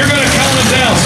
You're going to calm it down.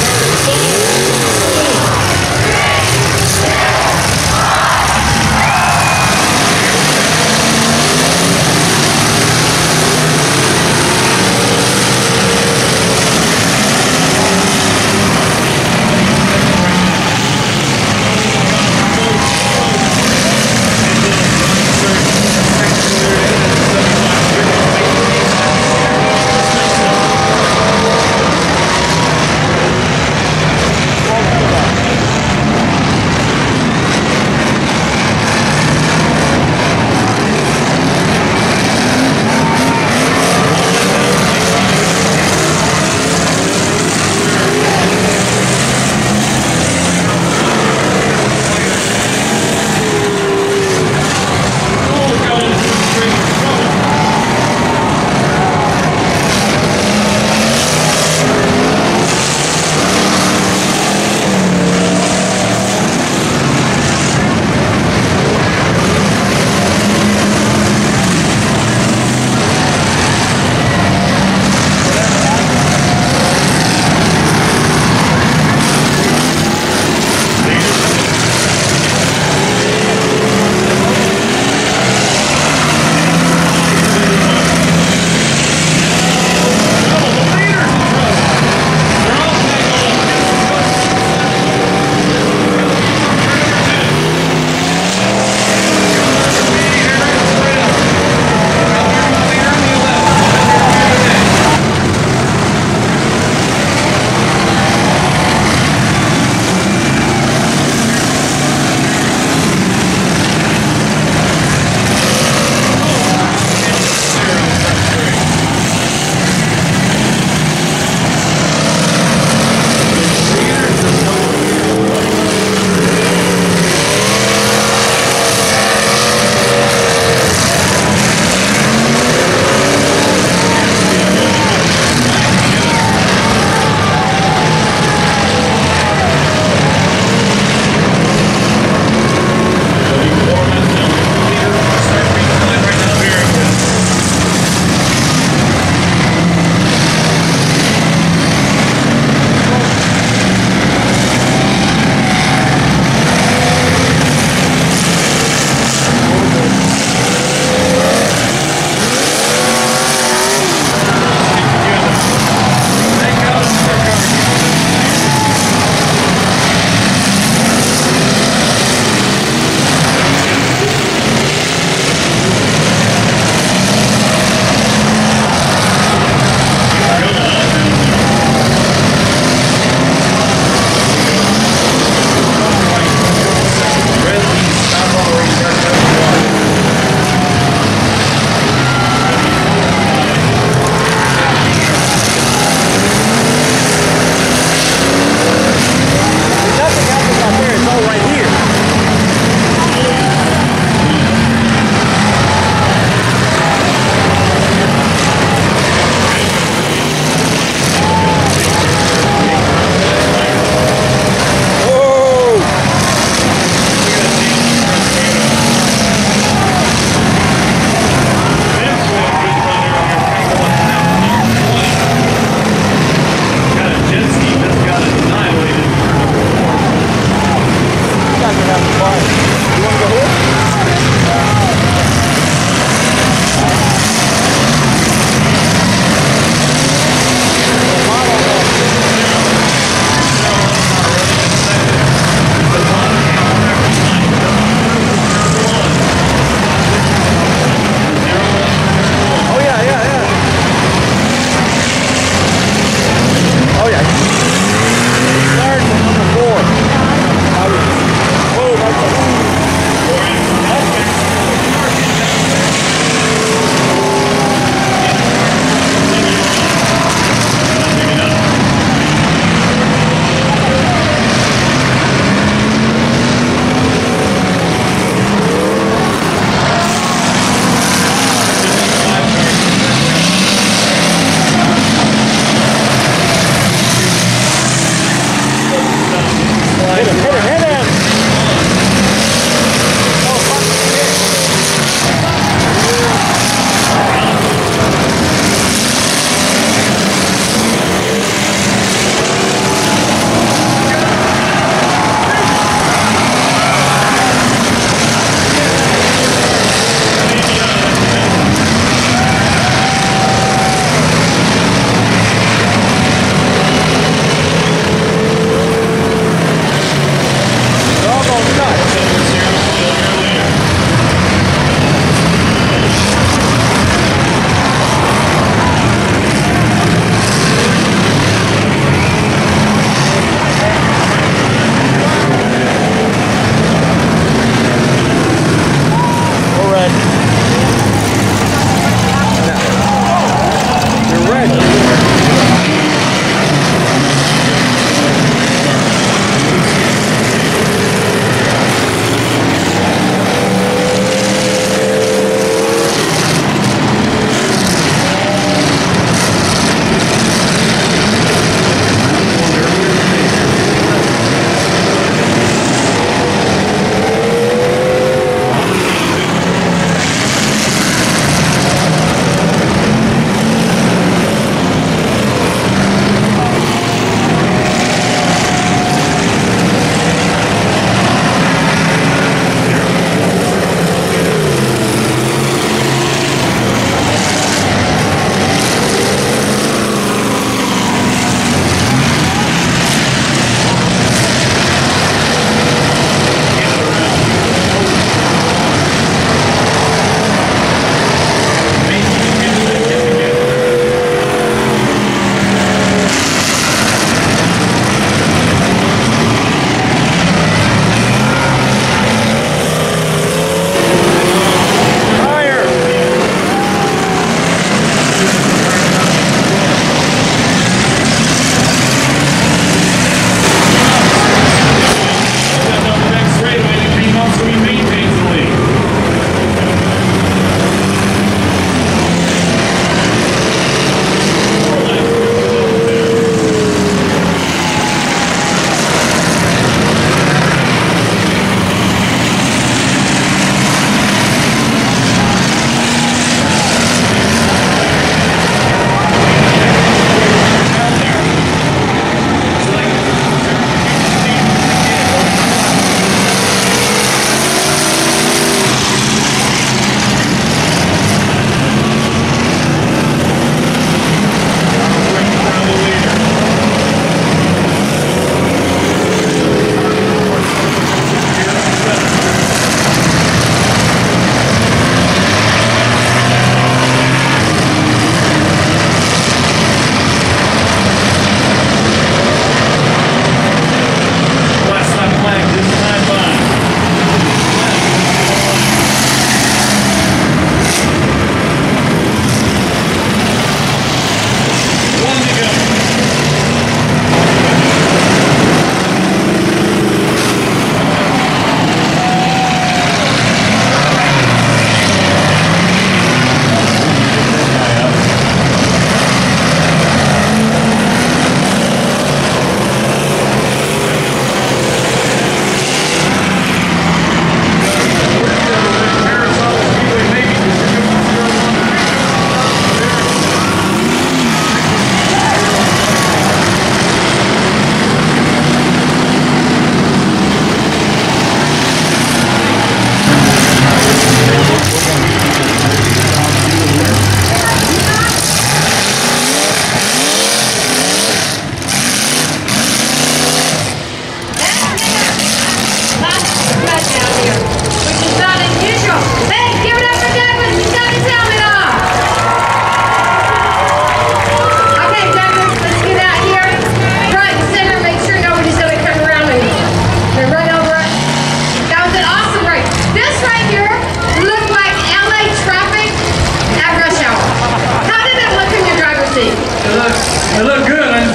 Fantastic. They look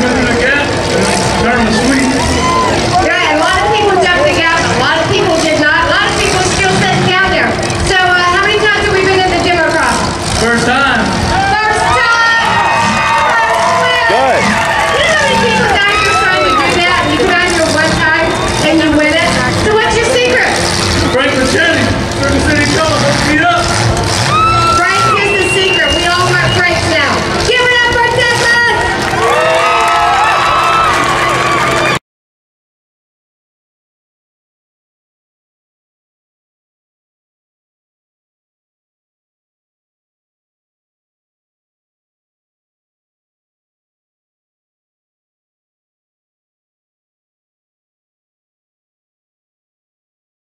good.